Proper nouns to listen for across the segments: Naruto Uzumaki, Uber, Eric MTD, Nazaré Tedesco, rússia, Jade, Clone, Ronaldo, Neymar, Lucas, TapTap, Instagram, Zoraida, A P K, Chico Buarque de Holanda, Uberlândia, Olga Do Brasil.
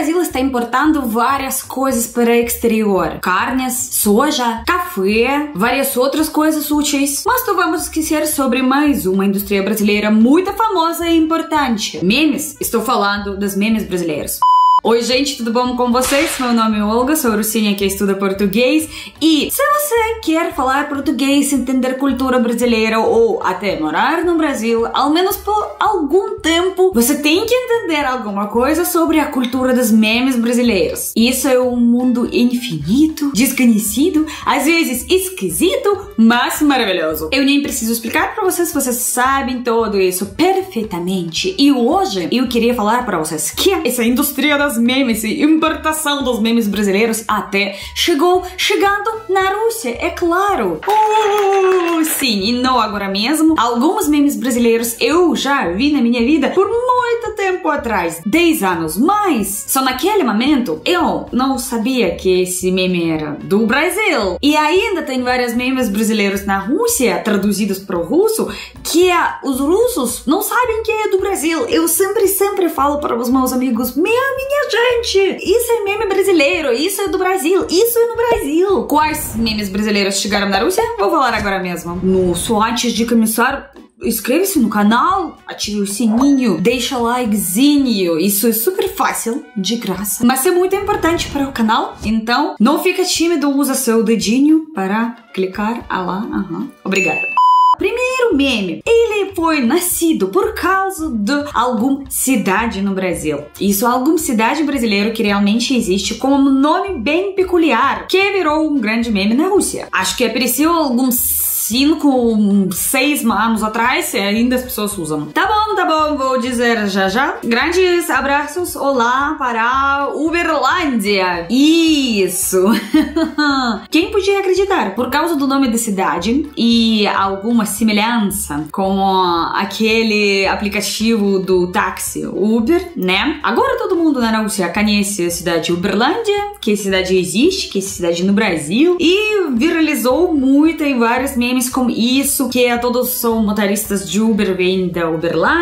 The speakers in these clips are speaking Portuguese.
Brasil está importando várias coisas para o exterior. Carnes, soja, café, várias outras coisas úteis. Mas não vamos esquecer sobre mais uma indústria brasileira muito famosa e importante. Memes. Estou falando dos memes brasileiros. Oi gente, tudo bom com vocês? Meu nome é Olga, sou russinha que estuda português e se você quer falar português, entender cultura brasileira ou até morar no Brasil, ao menos por algum tempo, você tem que entender alguma coisa sobre a cultura dos memes brasileiros. Isso é um mundo infinito, desconhecido, às vezes esquisito, mas maravilhoso. Eu nem preciso explicar para vocês, vocês sabem tudo isso perfeitamente. E hoje eu queria falar para vocês que essa indústria das memes e importação dos memes brasileiros até chegando na Rússia, é claro. Sim, e não agora mesmo. Alguns memes brasileiros eu já vi na minha vida por muito tempo atrás, 10 anos, mas só naquele momento eu não sabia que esse meme era do Brasil. E ainda tem vários memes brasileiros na Rússia, traduzidos para o russo, que os russos não sabem que é do Brasil. Eu sempre falo para os meus amigos, minha gente, isso é meme brasileiro, isso é do Brasil, isso é no Brasil. Quais memes brasileiros chegaram na Rússia? Vou falar agora mesmo. Nossa, antes de começar, inscreva-se no canal, ative o sininho, deixa likezinho, isso é super fácil, de graça, mas é muito importante para o canal, então não fica tímido, usa seu dedinho para clicar, lá, obrigada. Primeiro meme, ele foi nascido por causa de alguma cidade no Brasil. Isso, alguma cidade brasileira que realmente existe com um nome bem peculiar, que virou um grande meme na Rússia. Acho que apareceu alguns 5, 6 anos atrás, ainda as pessoas usam. Tá bom, vou dizer já já. Grandes abraços, olá para Uberlândia. Isso! Quem podia acreditar? Por causa do nome da cidade e alguma semelhança com aquele aplicativo do táxi Uber, né? Agora todo mundo na Rússia conhece a cidade Uberlândia, que cidade existe, que cidade no Brasil, e viralizou muito em vários memes como isso, que todos são motoristas de Uber, vêm da Uberlândia.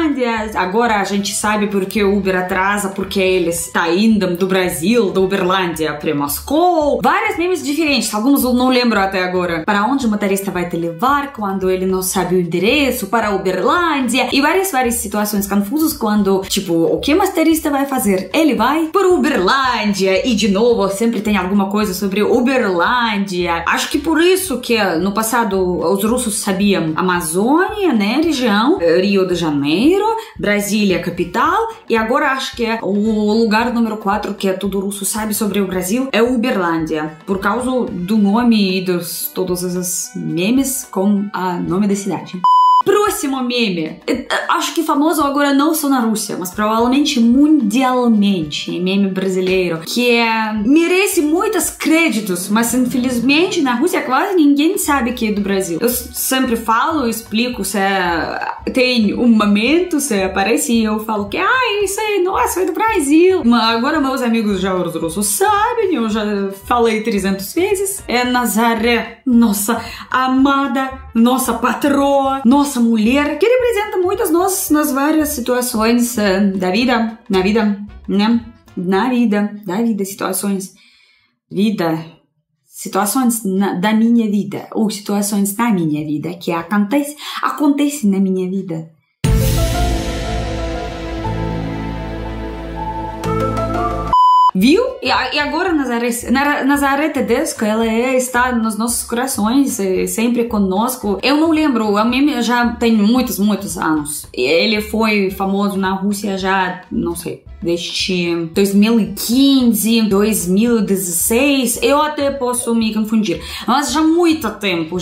Agora a gente sabe porque o Uber atrasa, porque eles tá indo do Brasil, da Uberlândia para Moscou. Vários memes diferentes, alguns eu não lembro até agora. Para onde o motorista vai te levar quando ele não sabe o endereço, para a Uberlândia. E várias situações confusas quando, tipo, o que o motorista vai fazer? Ele vai para Uberlândia e de novo sempre tem alguma coisa sobre Uberlândia. Acho que por isso que no passado os russos sabiam Amazônia, né, região, Rio de Janeiro, Brasília, capital, e agora acho que é o lugar número 4 que todo russo sabe sobre o Brasil é Uberlândia, por causa do nome e dos todos esses memes com o nome da cidade. Próximo meme, acho que famoso agora não só na Rússia, mas provavelmente mundialmente, meme brasileiro, que merece muitos créditos, mas infelizmente na Rússia quase ninguém sabe que é do Brasil. Eu sempre falo, explico, se tem um momento, se aparece e eu falo que, isso aí, nossa, é do Brasil. Mas agora meus amigos já os russos sabem, eu já falei 300 vezes, é Nazaré, nossa amada, nossa patroa, nossa mulher, que representa muitas nós nas várias situações da vida, na vida, né? Situações da minha vida, ou situações na minha vida, que acontece na minha vida. Viu? E agora Nazaré Tedesco, ela está nos nossos corações, sempre conosco. Eu não lembro, o meme já tem muitos anos. Ele foi famoso na Rússia já, não sei, desde 2015, 2016. Eu até posso me confundir, mas já muito tempo,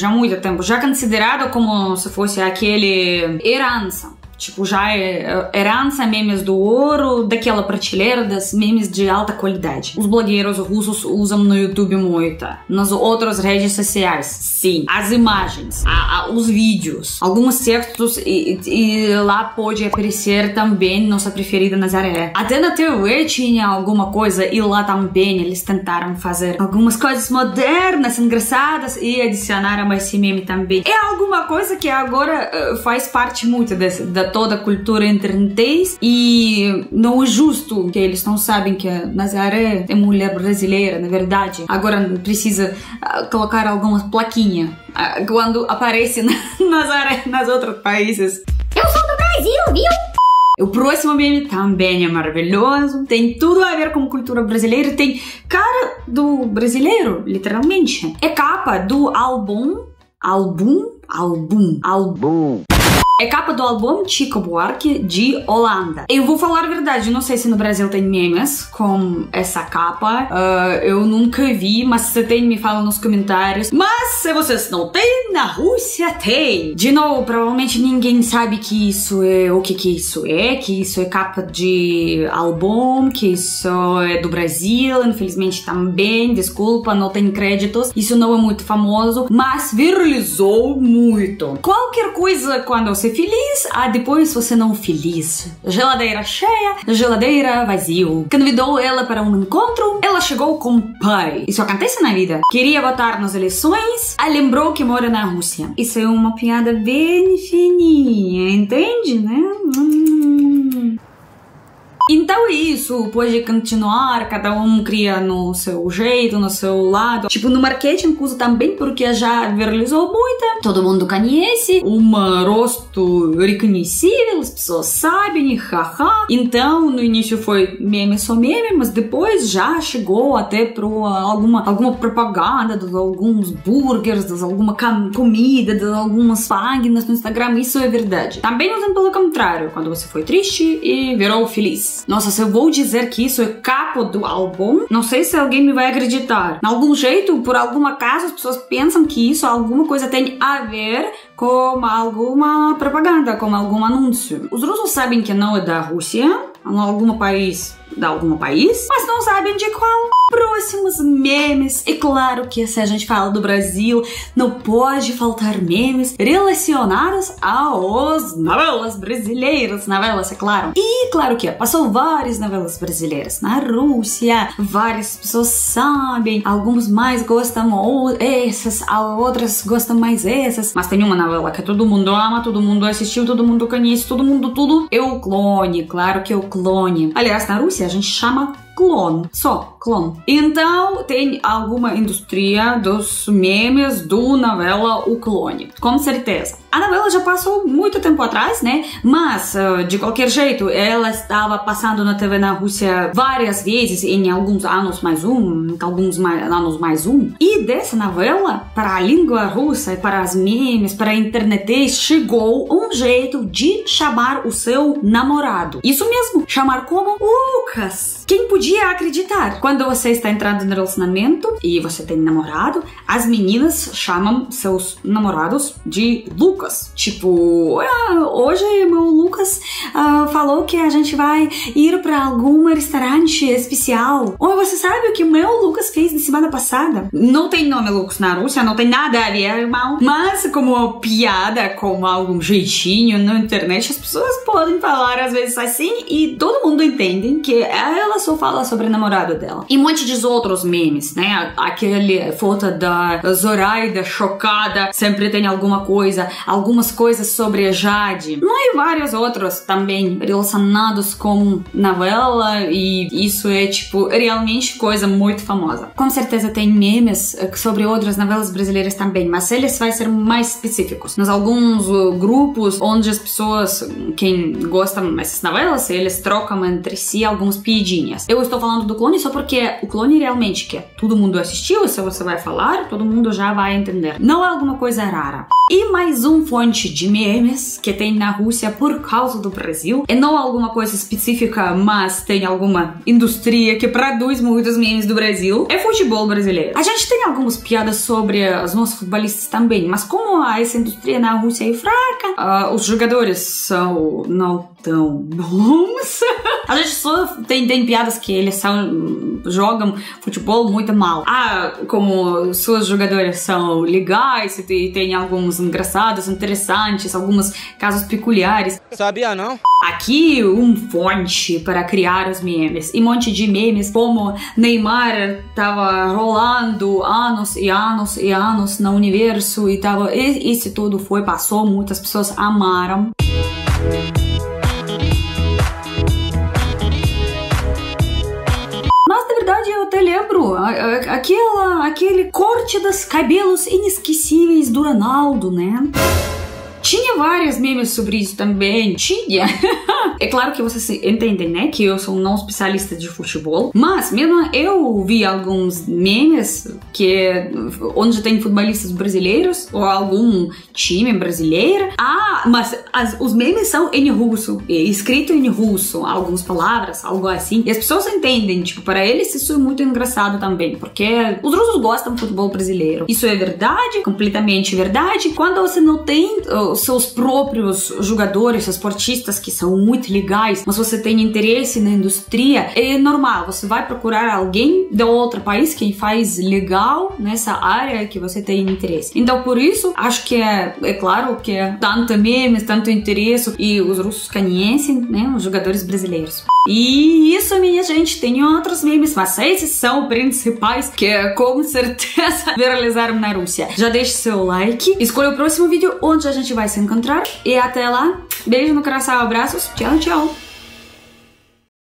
já considerado como se fosse aquele herança. Tipo, já é herança memes do ouro, daquela prateleira das memes de alta qualidade. Os blogueiros russos usam no YouTube muito, nas outras redes sociais, sim. As imagens, os vídeos, alguns textos e lá pode aparecer também nossa preferida Nazaré. Até na TV tinha alguma coisa e lá também eles tentaram fazer algumas coisas modernas, engraçadas e adicionaram esse meme também. É alguma coisa que agora faz parte muito da toda a cultura internetês, e não é justo que eles não sabem que a Nazaré é mulher brasileira, na verdade. Agora precisa colocar algumas plaquinhas quando aparece Nazaré nas outros países. Eu sou do Brasil, viu? O próximo meme também é maravilhoso, tem tudo a ver com cultura brasileira, tem cara do brasileiro, literalmente. É capa do álbum. É capa do álbum Chico Buarque de Holanda. Eu vou falar a verdade, não sei se no Brasil tem memes com essa capa. Eu nunca vi, mas se tem, me fala nos comentários. Mas se vocês não têm, na Rússia tem. De novo, provavelmente ninguém sabe que isso é, o que que isso é capa de álbum, que isso é do Brasil, infelizmente também, desculpa, não tem créditos. Isso não é muito famoso, mas viralizou muito. Qualquer coisa quando você feliz, depois você não feliz. Geladeira cheia, geladeira vazio. Convidou ela para um encontro, ela chegou com o pai. Isso acontece na vida. Queria votar nas eleições, lembrou que mora na Rússia. Isso é uma piada bem fininha, entende, né? Então é isso, pode continuar, cada um cria no seu jeito, no seu lado. Tipo, no marketing usa também porque já viralizou muito, todo mundo conhece, um rosto reconhecível, as pessoas sabem, haha. Então, no início foi meme só meme, mas depois já chegou até para alguma propaganda de alguns burgers, de alguma comida, de algumas páginas no Instagram, isso é verdade. Também usam pelo contrário, quando você foi triste e virou feliz. Nossa, se eu vou dizer que isso é capa do álbum, não sei se alguém me vai acreditar. De algum jeito, por algum acaso, as pessoas pensam que isso alguma coisa tem a ver com alguma propaganda, com algum anúncio. Os russos sabem que não é da Rússia, de algum país, mas não sabem de qual. Próximos memes, e claro que se a gente fala do Brasil, não pode faltar memes relacionados aos novelas brasileiras, novelas, é claro. E claro que passou várias novelas brasileiras na Rússia, várias pessoas sabem, alguns mais gostam essas, outras gostam mais essas, mas tem uma novela que todo mundo ama, todo mundo assistiu, todo mundo conhece, todo mundo tudo, é o Clone, claro que é o Clone. Aliás, na Rússia a gente chama Clone, só Clone. Então tem alguma indústria dos memes do novela O Clone, com certeza. A novela já passou muito tempo atrás, né? Mas, de qualquer jeito, ela estava passando na TV na Rússia várias vezes, em alguns anos mais um, E dessa novela, para a língua russa, e para as memes, para a internet, chegou um jeito de chamar o seu namorado. Isso mesmo, chamar como Lucas. Quem podia acreditar? Quando você está entrando no relacionamento e você tem namorado, as meninas chamam seus namorados de Lucas. Tipo, hoje meu Lucas falou que a gente vai ir para algum restaurante especial. Ou você sabe o que meu Lucas fez na semana passada? Não tem nome Lucas na Rússia, não tem nada a ver, irmão. Mas como piada, como algum jeitinho na internet, as pessoas podem falar às vezes assim e todo mundo entende que ela só fala sobre o namorado dela. E um monte de outros memes, né? Aquele foto da Zoraida chocada, sempre tem alguma coisa. Algumas coisas sobre a Jade, não, e vários outros também relacionados com novela, e isso é tipo realmente coisa muito famosa. Com certeza tem memes sobre outras novelas brasileiras também, mas eles vão ser mais específicos. Nos alguns grupos onde as pessoas, quem gostam dessas novelas, eles trocam entre si algumas piadinhas. Eu estou falando do Clone só porque o Clone realmente que todo mundo assistiu, se você vai falar, todo mundo já vai entender. Não é alguma coisa rara. E mais uma fonte de memes que tem na Rússia por causa do Brasil. E não alguma coisa específica, mas tem alguma indústria que produz muitos memes do Brasil. É futebol brasileiro. A gente tem algumas piadas sobre os nossos futebolistas também, mas como essa indústria na Rússia é fraca, os jogadores são não tão bons. A gente só tem piadas que eles jogam futebol muito mal. Como seus jogadores são legais e tem alguns engraçados, interessantes, alguns casos peculiares. Sabia não? Aqui fonte para criar os memes. E um monte de memes como Neymar tava rolando anos e anos e anos no universo e tava... Isso tudo passou, muitas pessoas amaram. Mas, na verdade, eu até lembro aquele corte dos cabelos inesquecíveis do Ronaldo, né? Tinha várias memes sobre isso também, tinha. É claro que vocês entendem, né, que eu sou não especialista de futebol, mas mesmo eu vi alguns memes que onde tem futebolistas brasileiros ou algum time brasileiro. Ah, mas os memes são em russo, é escrito em russo, algumas palavras, algo assim. E as pessoas entendem, tipo, para eles isso é muito engraçado também, porque os russos gostam do futebol brasileiro. Isso é verdade, completamente verdade. Quando você não tem seus próprios jogadores, esportistas que são muito legais, mas você tem interesse na indústria, é normal, você vai procurar alguém de outro país que faz legal nessa área que você tem interesse. Então, por isso, acho que é claro que tanto memes, tanto interesse, e os russos conhecem, né, os jogadores brasileiros. E isso, minha gente, tem outros memes, mas esses são principais que com certeza viralizaram na Rússia. Já deixe seu like, escolha o próximo vídeo onde a gente vai se encontrar e até lá. Beijo no coração, abraços, tchau, tchau.